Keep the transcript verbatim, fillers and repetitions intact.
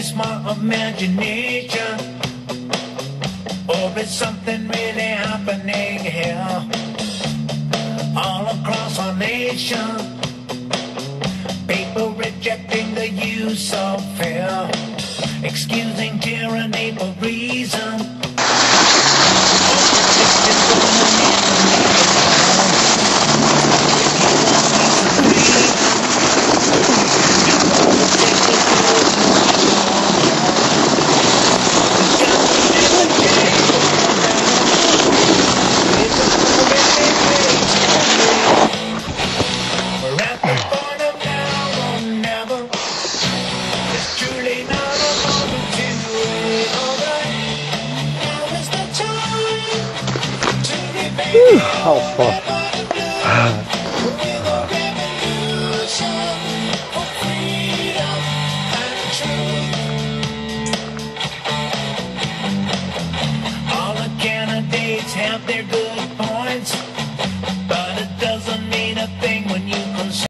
this my imagination, or is something really happening here? All across our nation, people rejecting the use of fear, excusing tyranny for reason. Whew, that was fun. All the candidates have their good points.